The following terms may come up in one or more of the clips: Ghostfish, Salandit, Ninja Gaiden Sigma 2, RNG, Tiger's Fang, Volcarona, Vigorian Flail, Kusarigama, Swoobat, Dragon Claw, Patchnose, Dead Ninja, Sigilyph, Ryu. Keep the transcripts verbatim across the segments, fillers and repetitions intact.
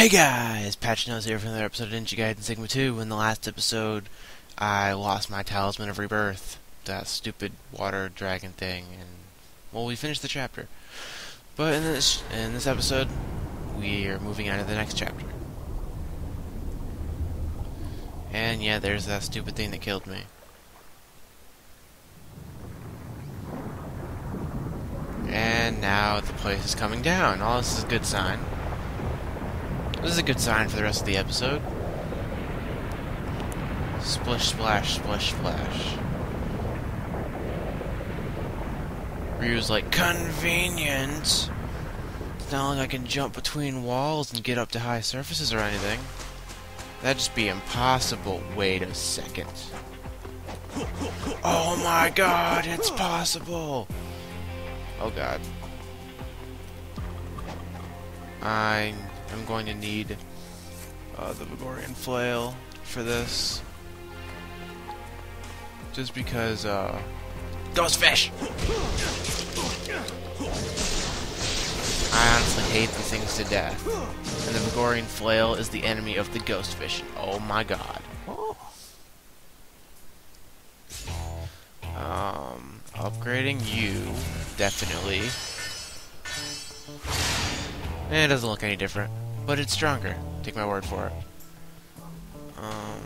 Hey guys, Patchnose here for another episode of Ninja Gaiden Sigma two. In the last episode, I lost my Talisman of Rebirth, that stupid water dragon thing, and, well, we finished the chapter. But in this, in this episode, we are moving on to the next chapter. And yeah, there's that stupid thing that killed me. And now the place is coming down. Oh, this is a good sign. This is a good sign for the rest of the episode. Splish, splash, splish, splash. Ryu's like, convenient! It's not like I can jump between walls and get up to high surfaces or anything. That'd just be impossible. Wait a second. Oh my god, it's possible! Oh god. I'm... I'm going to need uh, the Vigorian Flail for this, just because, uh... Ghostfish! I honestly hate these things to death, and the Vigorian Flail is the enemy of the Ghostfish. Oh my god. Um, upgrading you, definitely. Eh, it doesn't look any different, but it's stronger. Take my word for it. Um,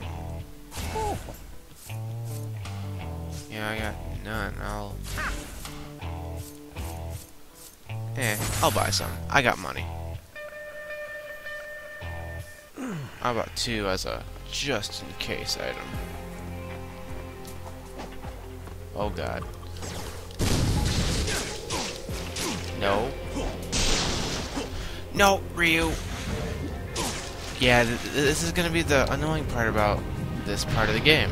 yeah, I got none. I'll... Eh, I'll buy some. I got money. How about two as a just-in-case item? Oh, God. No. No, Ryu! Yeah, th this is gonna be the annoying part about this part of the game.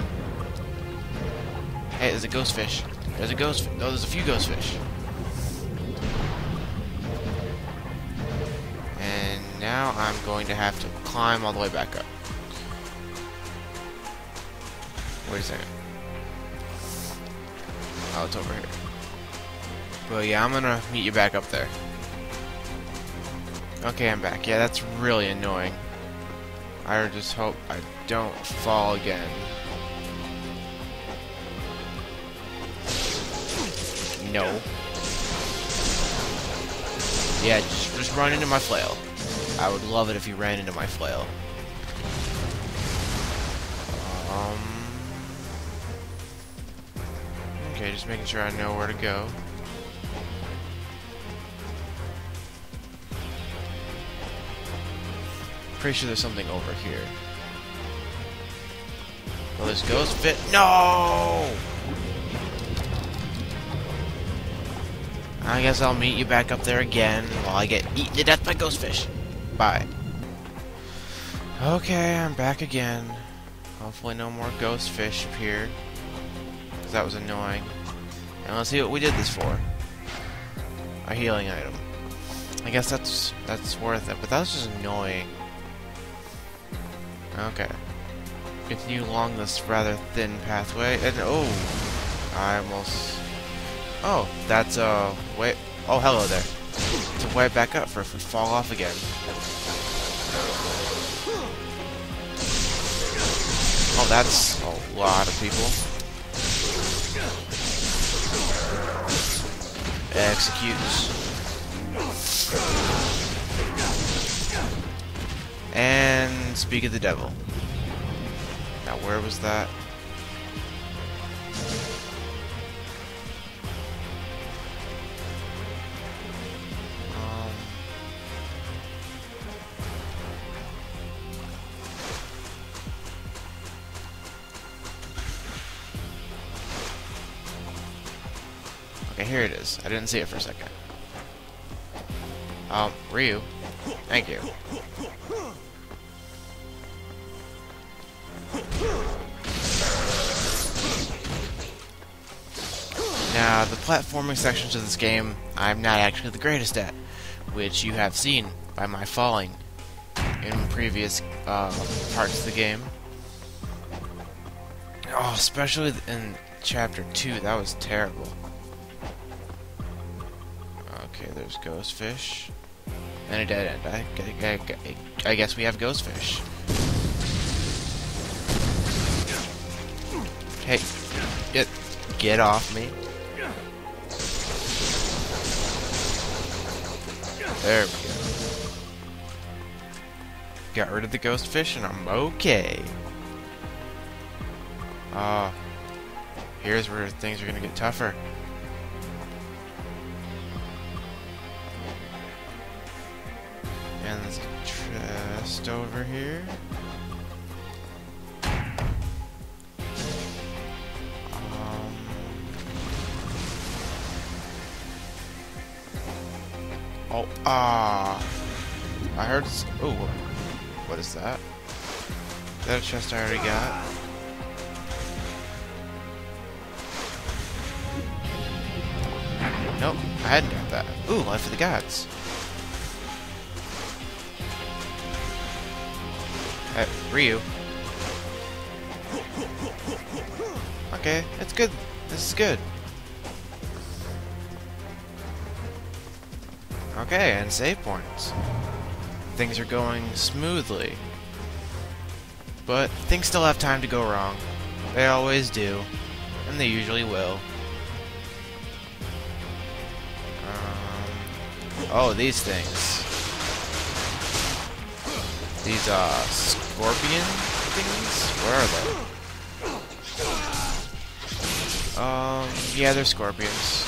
Hey, there's a Ghostfish. There's a Ghostfish. No, there's a few Ghostfish. And now I'm going to have to climb all the way back up. Wait a second. Oh, it's over here. But yeah, I'm gonna meet you back up there. Okay, I'm back. Yeah, that's really annoying. I just hope I don't fall again. No. Yeah, just, just run into my flail. I would love it if you ran into my flail. Um. Okay, just making sure I know where to go. Pretty sure there's something over here. Well, this ghost fit. No! I guess I'll meet you back up there again while I get eaten to death by Ghostfish. Bye. Okay, I'm back again. Hopefully no more Ghostfish appeared, because that was annoying. And let's see what we did this for. A healing item. I guess that's that's worth it, but that was just annoying. Okay. Continue along this rather thin pathway, and oh, I almost. Oh, that's uh, wait. Oh, hello there. It's a way back up for if we fall off again. Oh, that's a lot of people. Executes. And speak of the devil. Now, where was that? Um. Okay, here it is. I didn't see it for a second. Um, Ryu. Thank you. Now, the platforming sections of this game, I'm not actually the greatest at, which you have seen by my falling in previous uh, parts of the game. Oh, especially in Chapter two, that was terrible. Okay, there's Ghostfish. And a dead end. I, I, I, I I guess we have Ghostfish. Hey, get, get off me. There we go. Got rid of the Ghostfish and I'm okay. Ah, uh, here's where things are gonna get tougher. And there's a chest over here. Um, oh, ah! I heard. Oh, what is that? Is that a chest I already got? Nope, I hadn't got that. Ooh, Life of the Gods. Hey, Ryu. Okay, that's good. This is good. Okay, and save points. Things are going smoothly. But things still have time to go wrong. They always do. And they usually will. Um, oh, these things. These, uh, scorpion things? Where are they? Um, yeah, they're scorpions.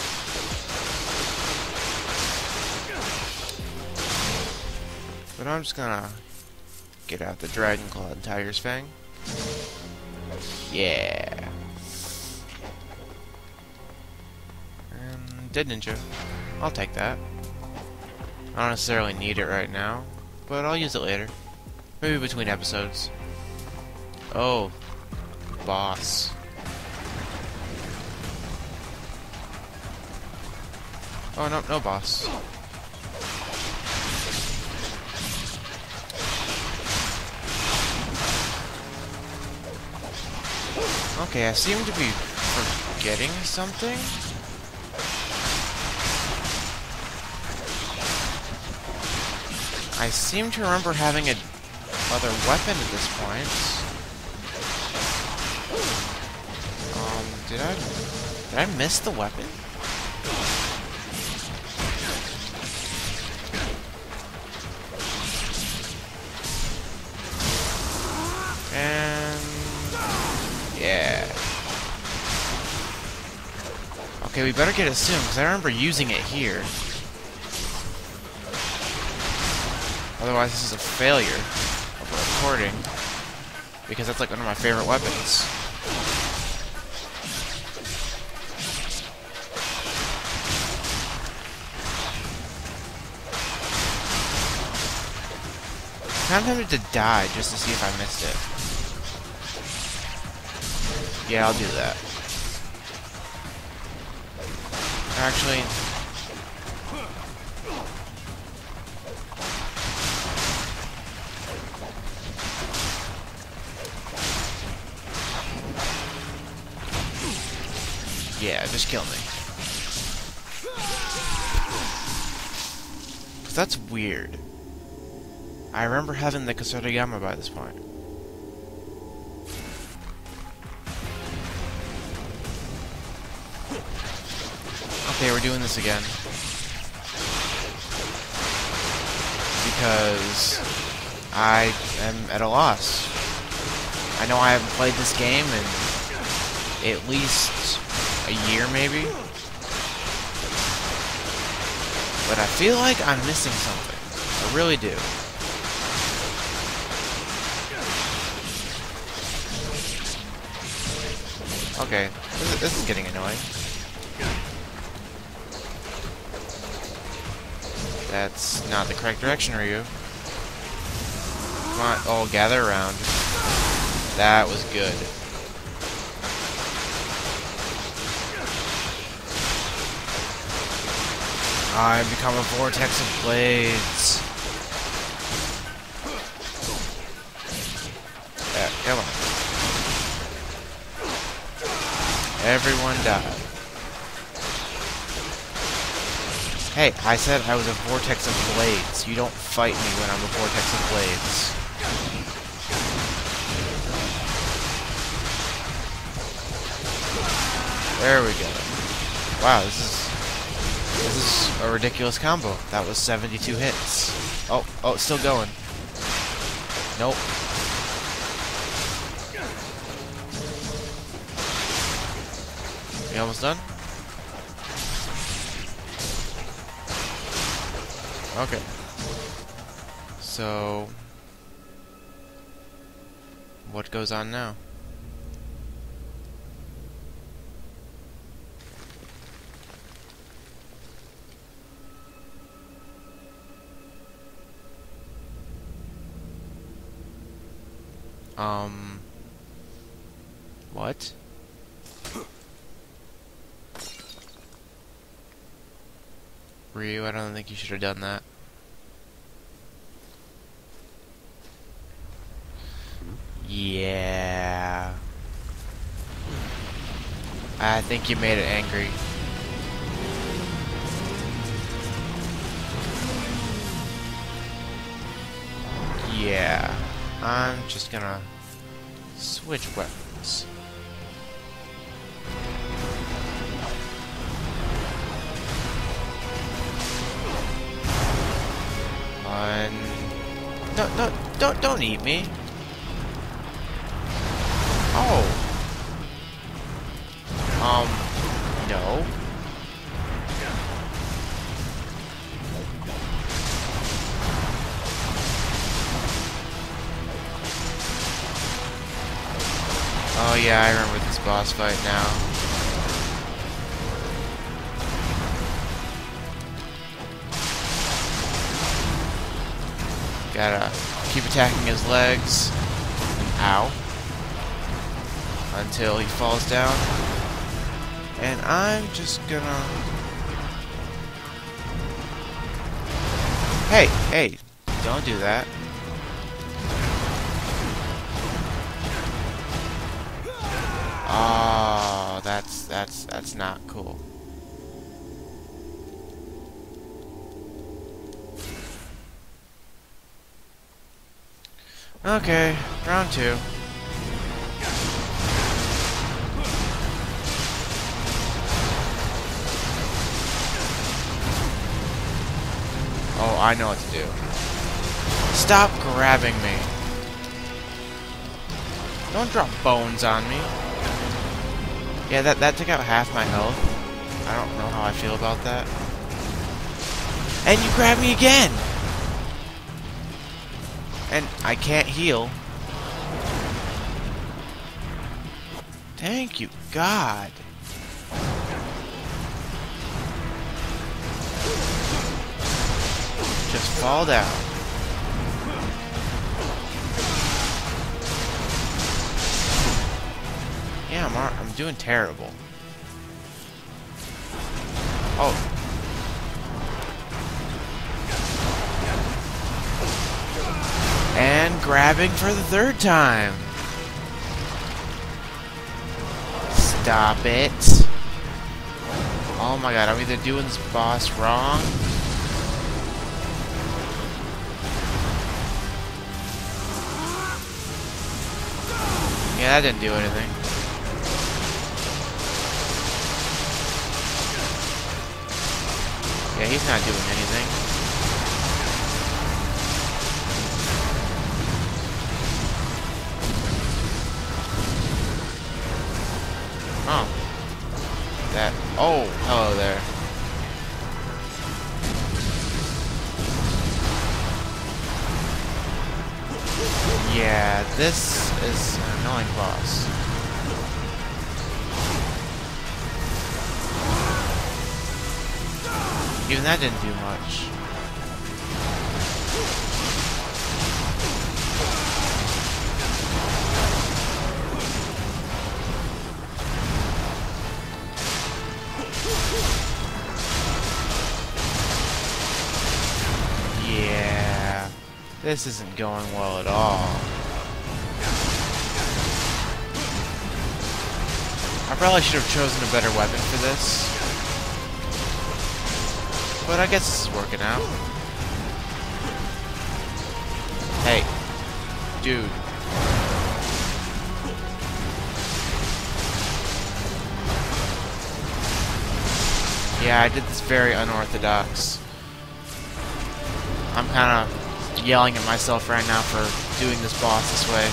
But I'm just gonna get out the Dragon Claw and Tiger's Fang. Yeah. And Dead Ninja. I'll take that. I don't necessarily need it right now, but I'll use it later. Maybe between episodes. Oh, boss. Oh, no, no boss. Okay, I seem to be forgetting something. I seem to remember having a other weapon at this point. Um, did I did I miss the weapon? And yeah. Okay, we better get it soon because I remember using it here. Otherwise, this is a failure. Recording, because that's like one of my favorite weapons. I'm tempted to die just to see if I missed it. Yeah, I'll do that. Actually, yeah, just kill me. 'Cause that's weird. I remember having the Kusarigama by this point. Okay, we're doing this again. Because I am at a loss. I know I haven't played this game in at least a year, maybe? But I feel like I'm missing something. I really do. Okay, this is, this is getting annoying. That's not the correct direction, Ryu. Come on, all gather around. That was good. I've become a vortex of blades. Yeah, come on. Everyone died. Hey, I said I was a vortex of blades. You don't fight me when I'm a vortex of blades. There we go. Wow, this is this is a ridiculous combo. That was seventy-two hits. Oh, oh, it's still going. Nope. You almost done? Okay. So what goes on now? Um, what? Ryu, I don't think you should have done that. Yeah. I think you made it angry. Yeah. I'm just gonna switch weapons. One. No, no, don't, don't eat me. Oh. Um. No. Oh yeah, I remember this boss fight now. Gotta keep attacking his legs. Ow. Until he falls down. And I'm just gonna... Hey, hey, don't do that. Oh, that's that's that's not cool. Okay, round two. Oh, I know what to do. Stop grabbing me. Don't drop bones on me. Yeah, that, that took out half my health. I don't know how I feel about that. And you grab me again! And I can't heal. Thank you, God. Just fall down. Yeah, I'm, I'm doing terrible. Oh. And grabbing for the third time. Stop it. Oh my God, I'm either doing this boss wrong. Yeah, that didn't do anything. Yeah, he's not doing anything. Oh. That. Oh, hello there. Yeah, this is an annoying boss. Even that didn't do much. Yeah. This isn't going well at all. I probably should have chosen a better weapon for this. But I guess this is working out. Hey, dude. Yeah, I did this very unorthodox. I'm kind of yelling at myself right now for doing this boss this way.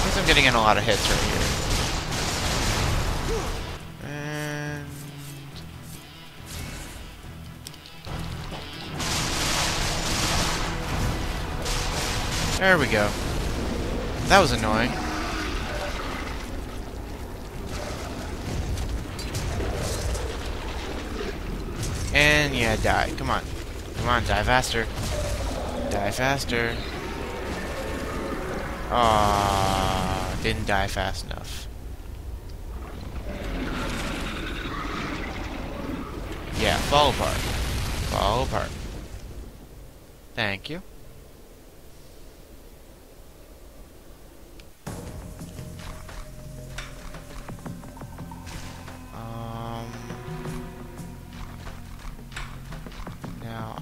I guess I'm getting in a lot of hits right here. And there we go. That was annoying. And yeah, die. Come on. Come on, die faster. Die faster. Ah, didn't die fast enough. Yeah, fall apart. Fall apart. Thank you.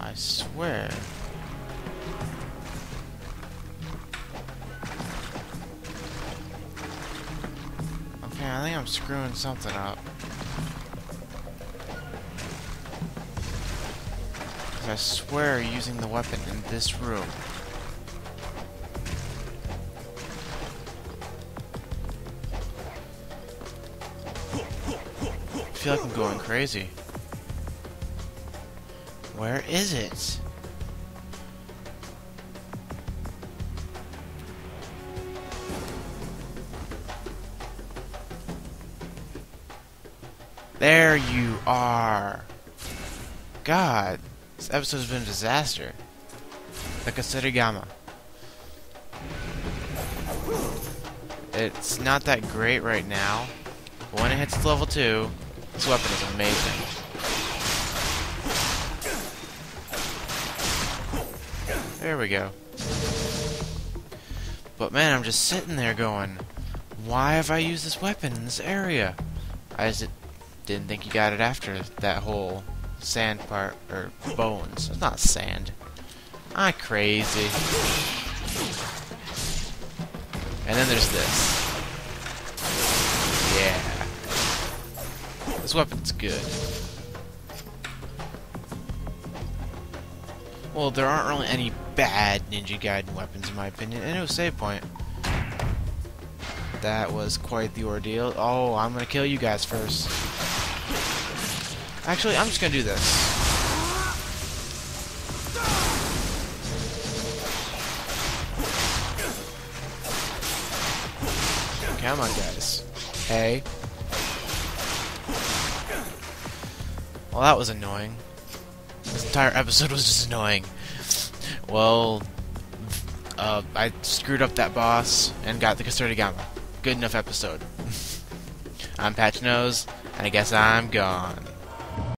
I swear. Okay, I think I'm screwing something up. Because I swear using the weapon in this room. I feel like I'm going crazy. Where is it? There you are. God, this episode's been a disaster. The Kusarigama. It's not that great right now, but when it hits level two, this weapon is amazing. There we go. But man, I'm just sitting there going, why have I used this weapon in this area? I just didn't think you got it after that whole sand part, or bones. It's not sand. I'm crazy. And then there's this. Yeah. This weapon's good. Well, there aren't really any bad Ninja Gaiden weapons in my opinion, and it was save point. That was quite the ordeal. Oh, I'm gonna kill you guys first. Actually, I'm just gonna do this. Come on, guys. Hey. Well, that was annoying. This entire episode was just annoying. Well, uh, I screwed up that boss and got the Kusarigama. Good enough episode. I'm Patchnose, and I guess I'm gone.